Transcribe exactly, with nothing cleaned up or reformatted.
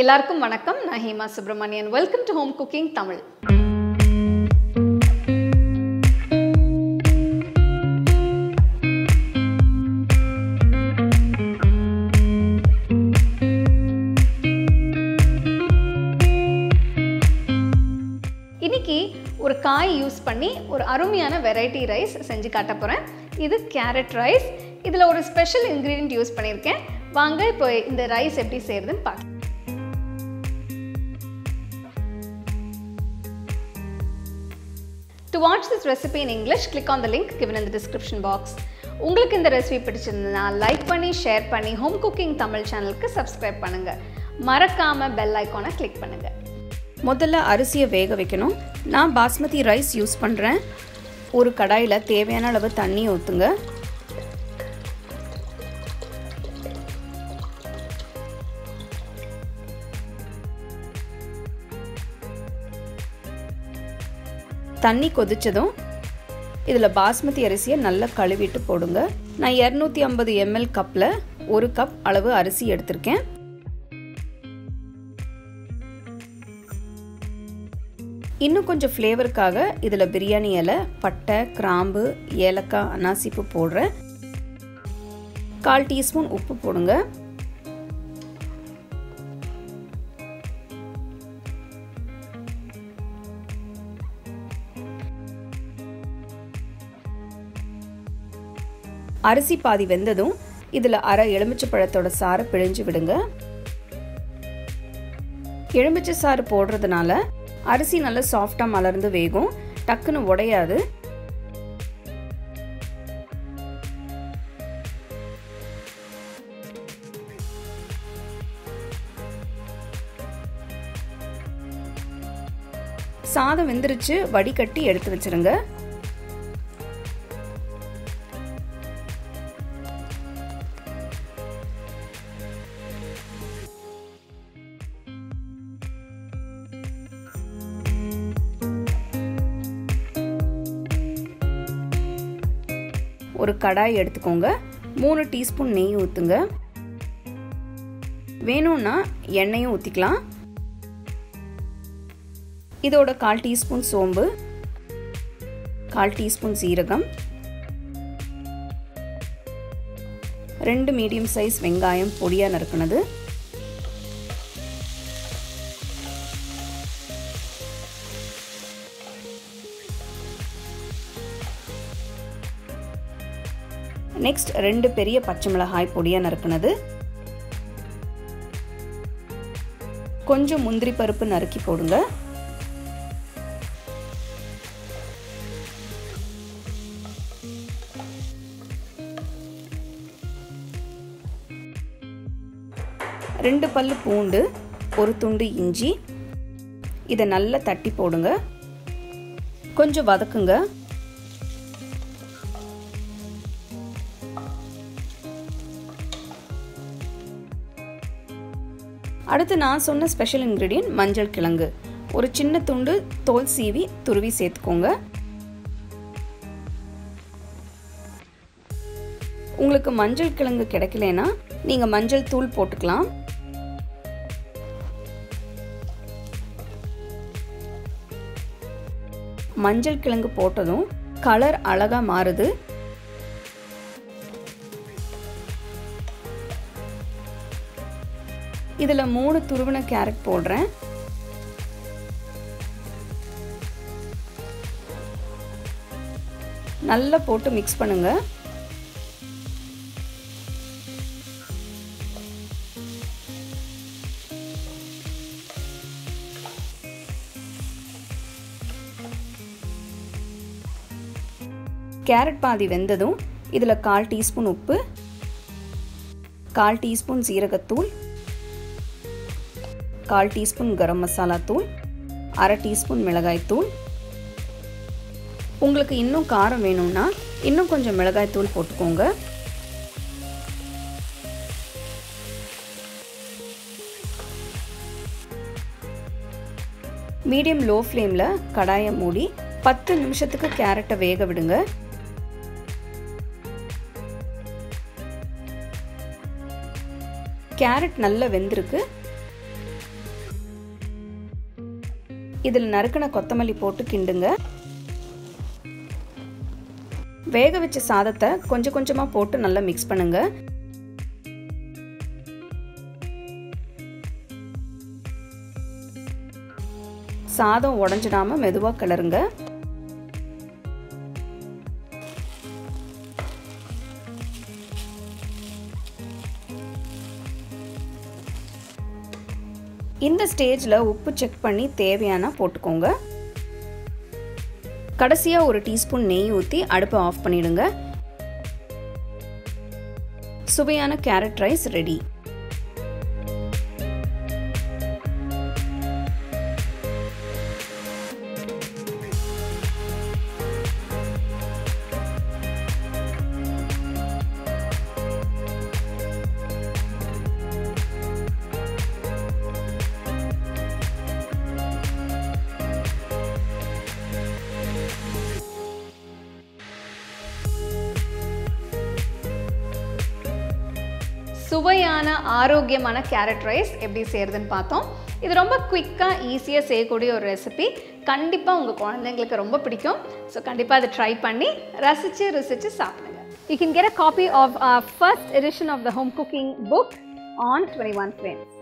எல்லாருக்கும் வணக்கம் நான் Hema Subramanian welcome to home cooking Tamil இன்னைக்கு ஒரு காய் யூஸ் பண்ணி ஒரு அருமையான வெரைட்டி ரைஸ் செஞ்சு காட்ட போறேன் இது கேரட் ரைஸ் இதுல ஒரு ஸ்பெஷல் இன்கிரிடியன்ட் யூஸ் பண்ணிருக்கேன் வாங்க இப்போ இந்த ரைஸ் எப்படி செய்யறதுன்னு பார்க்கலாம் To watch this recipe in English, click on the link given in the description box. உங்களுக்கு இந்த ரெசிபி பிடிச்சிருந்தா லைக் பண்ணி ஷேர் பண்ணி ஹோம் குக்கிங் தமிழ் சேனலுக்கு சப்ஸ்கிரைப் பண்ணுங்க. மறக்காம பெல் ஐகானை கிளிக் பண்ணுங்க. முதல்ல அரிசியை வேக வைக்கணும். நான் பாஸ்மதி ரைஸ் யூஸ் பண்றேன். ஒரு கடாயில தேவையான அளவு தண்ணி ஊத்துங்க. தண்ணி கொதிச்சதும் இதில் பாஸ்மதி அரிசியை நல்லா கழுவிட்டு போடுங்க நான் two fifty M L கப்பில் ஒரு கப் அளவு அரிசி எடுத்திருக்கேன் இன்னும் கொஞ்சம் ஃப்ளேவருக்காக இதில் பிரியாணி இலை பட்டை கிராம்பு ஏலக்காய் அனாசிப்பு போடுறேன் கால் டீஸ்பூன் உப்பு போடுங்க அரிசி பாதி வெந்ததும் இதில் அரை எலுமிச்சை பழத்தோட சாறு பிழிஞ்சு விடுங்க எலுமிச்சை சாறு போடுறதுனால அரிசி நல்லா சாஃப்டாக மலர்ந்து வேகும் டக்குன்னு உடையாது சாதம் வெந்துருச்சு வடிகட்டி எடுத்து வச்சிருங்க ஒரு கடாய் எடுத்துக்கோங்க மூணு டீஸ்பூன் நெய் ஊத்துங்க வேணும்னா எண்ணெயும் ஊத்திக்கலாம் இதோட கால் டீஸ்பூன் சோம்பு கால் டீஸ்பூன் சீரகம் ரெண்டு மீடியம் சைஸ் வெங்காயம் பொடியா நறுக்குனது நெக்ஸ்ட் ரெண்டு பெரிய பச்சை மிளகாய் பொடியா நறுக்குனது கொஞ்சம் முந்திரி பருப்பு நறுக்கி போடுங்க ரெண்டு பல்லு பூண்டு ஒரு துண்டு இஞ்சி இதை நல்லா தட்டி போடுங்க கொஞ்சம் வதக்குங்க அடுத்து நான் சொன்ன ஸ்பெஷல் இன்கிரீடியன்ட் மஞ்சள் கிழங்கு ஒரு சின்ன துண்டு தோல் சீவி துருவி சேர்த்துக்கோங்க உங்களுக்கு மஞ்சள் கிழங்கு கிடைக்கலனா நீங்க மஞ்சள் தூள் போட்டுக்கலாம் மஞ்சள் கிழங்கு போட்டதும் கலர் அழகா மாறுது இதில் மூணு துருவன கேரட் போடுறேன் நல்லா போட்டு மிக்ஸ் பண்ணுங்க கேரட் பாதி வெந்ததும் இதில் கால் டீஸ்பூன் உப்பு கால் டீஸ்பூன் சீரகத்தூள் கால் டீஸ்பூன் கரம் மசாலா தூள் அரை டீஸ்பூன் மிளகாய் தூள் உங்களுக்கு இன்னும் காரம் வேணும்னா இன்னும் கொஞ்சம் மிளகாய் தூள் போட்டுக்கோங்க மீடியம் லோ ஃப்ளேமில் கடாயை மூடி பத்து நிமிஷத்துக்கு கேரட்டை வேக விடுங்க கேரட் நல்லா வெந்திருக்கு இதில் நறுக்கின கொத்தமல்லி போட்டு கிண்டுங்க. வேக வச்ச சாதத்தை கொஞ்சம் கொஞ்சமா போட்டு நல்லா மிக்ஸ் பண்ணுங்க. சாதம் உடைஞ்சிடாம மெதுவா கிளறுங்க. இந்த ஸ்டேஜ்ல உப்பு செக் பண்ணி தேவையான போட்டுக்கோங்க. கடைசியா ஒரு டீஸ்பூன் நெய் ஊத்தி அடுப்பை ஆஃப் பண்ணிடுங்க. சுவையான கேரட் ரைஸ் ரெடி. சுவையான ஆரோக்கியமான கேரட் ரைஸ் எப்படி செய்கிறதுன்னு பார்த்தோம். இது ரொம்ப குயிக்காக ஈஸியாக செய்யக்கூடிய ஒரு ரெசிபி. கண்டிப்பாக உங்கள் குழந்தைங்களுக்கு ரொம்ப பிடிக்கும். ஸோ கண்டிப்பாக அதை ட்ரை பண்ணி ரசித்து ருசித்து சாப்பிடுங்க. You can get a copy of our first edition of the Home Cooking book on twenty-one Frames.